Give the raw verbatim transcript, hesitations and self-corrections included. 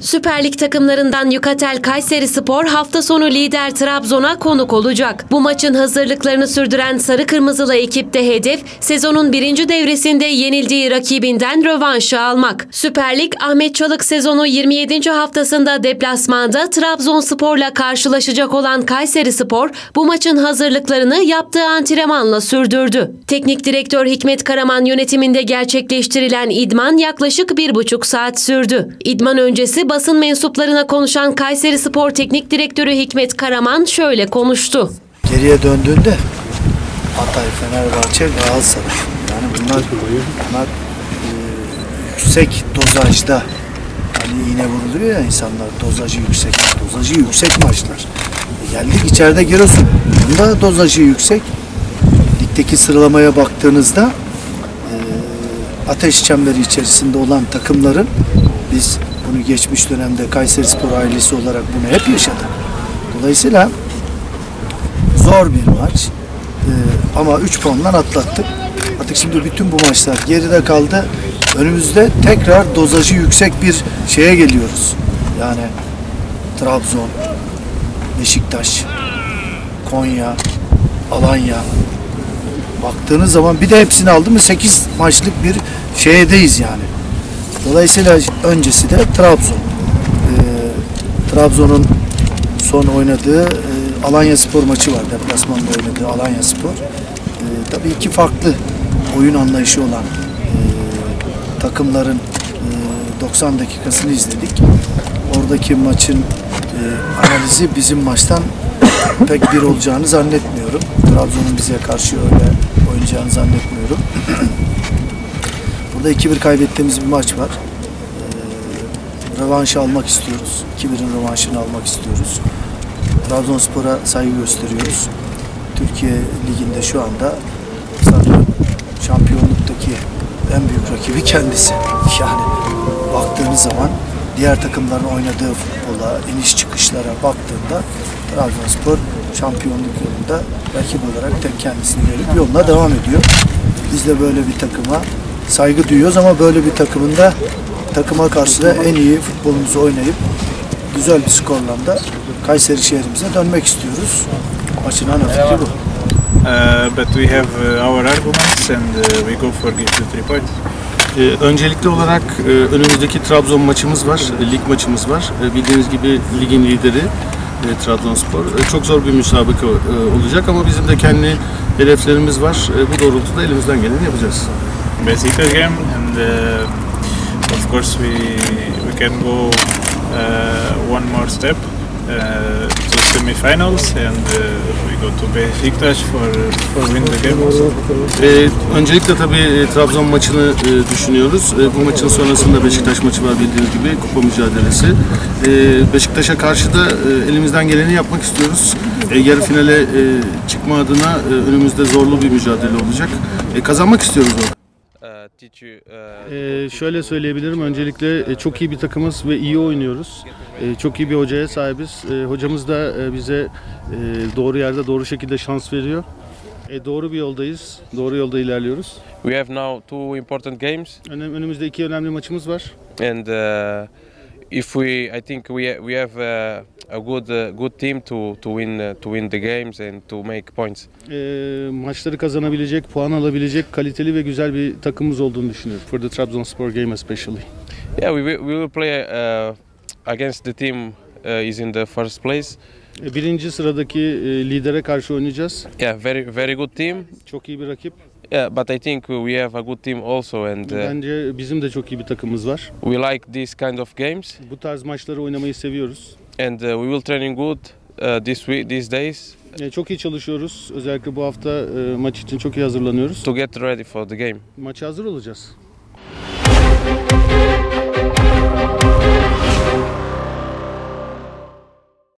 Süper Lig takımlarından Yukatel Kayserispor hafta sonu lider Trabzon'a konuk olacak. Bu maçın hazırlıklarını sürdüren sarı kırmızılı ekipte hedef sezonun birinci devresinde yenildiği rakibinden rövanşı almak. Süper Lig Ahmet Çalık sezonu yirmi yedinci haftasında deplasmanda Trabzonspor'la karşılaşacak olan Kayserispor bu maçın hazırlıklarını yaptığı antrenmanla sürdürdü. Teknik direktör Hikmet Karaman yönetiminde gerçekleştirilen idman yaklaşık bir buçuk saat sürdü. İdman öncesi basın mensuplarına konuşan Kayserispor Teknik Direktörü Hikmet Karaman şöyle konuştu. Geriye döndüğünde Hatay, Fenerbahçe, Galatasaray. Yani bunlar, bunlar e, yüksek dozajda, hani iğne vuruluyor ya insanlar, dozajı yüksek, dozajı yüksek maçlar. E geldik içeride Giresun. Bunda dozajı yüksek. Ligdeki sıralamaya baktığınızda e, ateş çemberi içerisinde olan takımların biz bunu geçmiş dönemde Kayserispor ailesi olarak bunu hep yaşadık. Dolayısıyla zor bir maç ee, ama üç puandan atlattık. Artık şimdi bütün bu maçlar geride kaldı. Önümüzde tekrar dozajı yüksek bir şeye geliyoruz. Yani Trabzon, Beşiktaş, Konya, Alanya. Baktığınız zaman bir de hepsini aldı mı sekiz maçlık bir şeydeyiz yani. Dolayısıyla öncesi de Trabzon. Ee, Trabzon'un son oynadığı e, Alanyaspor maçı var. Deplasmanda oynadığı Alanyaspor. Ee, tabii iki farklı oyun anlayışı olan e, takımların e, doksan dakikasını izledik. Oradaki maçın e, analizi bizim maçtan pek bir olacağını zannetmiyorum. Trabzon'un bize karşı öyle oynayacağını zannetmiyorum. Burada iki bir kaybettiğimiz bir maç var. Ee, rövanşı almak istiyoruz. iki birin rövanşını almak istiyoruz. Trabzonspor'a saygı gösteriyoruz. Türkiye Ligi'nde şu anda sanırım şampiyonluktaki en büyük rakibi kendisi. Yani baktığınız zaman diğer takımların oynadığı futbola, iniş çıkışlara baktığında Trabzonspor şampiyonluk yolunda rakip olarak tek kendisini görüp yoluna devam ediyor. Biz de böyle bir takıma saygı duyuyoruz ama böyle bir takımında takıma karşı da en iyi futbolumuzu oynayıp güzel bir skorla da Kayseri şehrimize dönmek istiyoruz. Maçın ana fikri bu. Uh, but we have uh, our arguments and uh, we go for give the three points. Ee, öncelikli olarak e, önümüzdeki Trabzon maçımız var, e, lig maçımız var. E, bildiğiniz gibi ligin lideri e, Trabzonspor. E, çok zor bir müsabaka e, olacak ama bizim de kendi hedeflerimiz var. E, bu doğrultuda elimizden geleni yapacağız. Beşiktaş game and uh, of course we we can go uh, one more step uh, to semifinals and uh, we go to Beşiktaş for for win the game also. E, öncelikle tabii Trabzon maçını e, düşünüyoruz. E, bu maçın sonrasında Beşiktaş maçı var bildiğiniz gibi kupa mücadelesi. E, Beşiktaş'a karşı da e, elimizden geleni yapmak istiyoruz. E, yarı finale e, çıkma adına e, önümüzde zorlu bir mücadele olacak. E, kazanmak istiyoruz orada. Ee, şöyle söyleyebilirim. Öncelikle çok iyi bir takımız ve iyi oynuyoruz. Ee, çok iyi bir hocaya sahibiz. Ee, hocamız da bize doğru yerde doğru şekilde şans veriyor. Ee, doğru bir yoldayız. Doğru yolda ilerliyoruz. We have now two important games. Önümüzde iki önemli maçımız var. And uh, if we I think we we have a, a good a good team to to win to win the games and to make points. Ee, maçları kazanabilecek, puan alabilecek kaliteli ve güzel bir takımımız olduğunu düşünüyorum. For the Trabzonspor game especially. Yeah, we we will play uh, against the team uh, is in the first place. Birinci sıradaki e, lidere karşı oynayacağız. Yeah, very very good team. Çok iyi bir rakip. Yeah, but I think we have a good team also and uh, bence bizim de çok iyi bir takımımız var. We like this kind of games. Bu tarz maçları oynamayı seviyoruz. And uh, we will training good uh, this week, these days. E, çok iyi çalışıyoruz. Özellikle bu hafta e, maç için çok iyi hazırlanıyoruz. To get ready for the game. Maça hazır olacağız.